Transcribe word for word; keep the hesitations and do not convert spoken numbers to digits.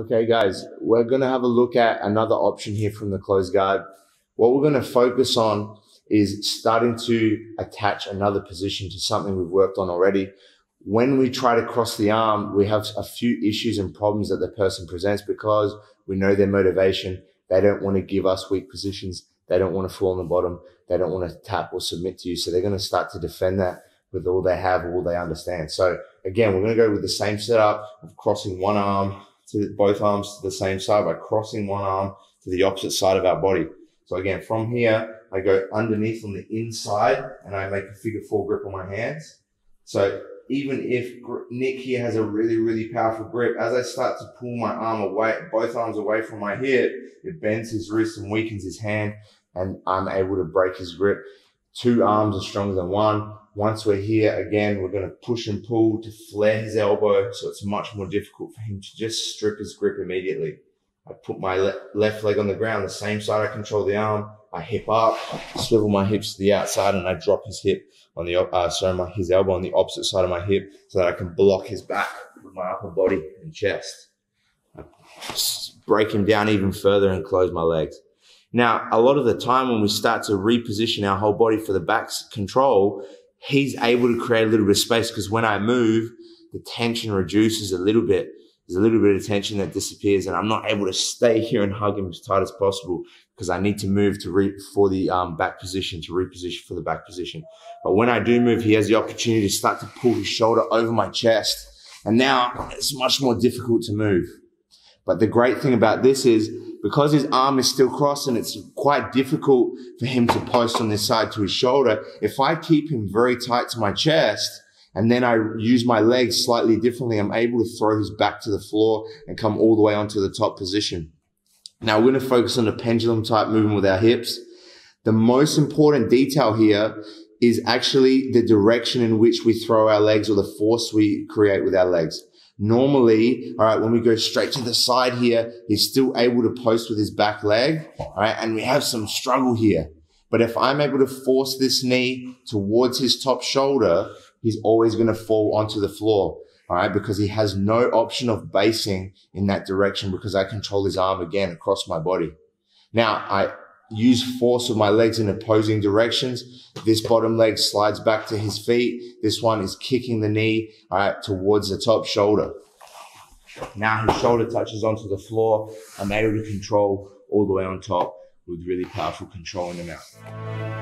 Okay, guys, we're going to have a look at another option here from the closed guard. What we're going to focus on is starting to attach another position to something we've worked on already. When we try to cross the arm, we have a few issues and problems that the person presents because we know their motivation. They don't want to give us weak positions. They don't want to fall on the bottom. They don't want to tap or submit to you. So they're going to start to defend that with all they have, all they understand. So again, we're going to go with the same setup of crossing one arm to both arms to the same side by crossing one arm to the opposite side of our body. So again, from here, I go underneath on the inside and I make a figure four grip on my hands. So even if Nick here has a really, really powerful grip, as I start to pull my arm away, both arms away from my hip, it bends his wrist and weakens his hand, and I'm able to break his grip. Two arms are stronger than one. Once we're here, again, we're going to push and pull to flare his elbow, so it's much more difficult for him to just strip his grip immediately. I put my le left leg on the ground, the same side I control the arm. I hip up, swivel my hips to the outside, and I drop his hip on the uh, sorry, my, his elbow on the opposite side of my hip, so that I can block his back with my upper body and chest. I break him down even further and close my legs. Now, a lot of the time when we start to reposition our whole body for the back's control, he's able to create a little bit of space, because when I move, the tension reduces a little bit. There's a little bit of tension that disappears, and I'm not able to stay here and hug him as tight as possible because I need to move to re for the um, back position, to reposition for the back position. But when I do move, he has the opportunity to start to pull his shoulder over my chest, and now it's much more difficult to move. But the great thing about this is, because his arm is still crossed and it's quite difficult for him to post on this side to his shoulder, if I keep him very tight to my chest and then I use my legs slightly differently, I'm able to throw his back to the floor and come all the way onto the top position. Now we're going to focus on the pendulum type movement with our hips. The most important detail here is actually the direction in which we throw our legs, or the force we create with our legs. Normally, all right, when we go straight to the side here, he's still able to post with his back leg, all right, and we have some struggle here. But if I'm able to force this knee towards his top shoulder, he's always going to fall onto the floor, all right, because he has no option of basing in that direction, because I control his arm again across my body. Now, I use force with my legs in opposing directions. This bottom leg slides back to his feet. This one is kicking the knee, all right, towards the top shoulder. Now his shoulder touches onto the floor. I'm able to control all the way on top with really powerful control in the mouth.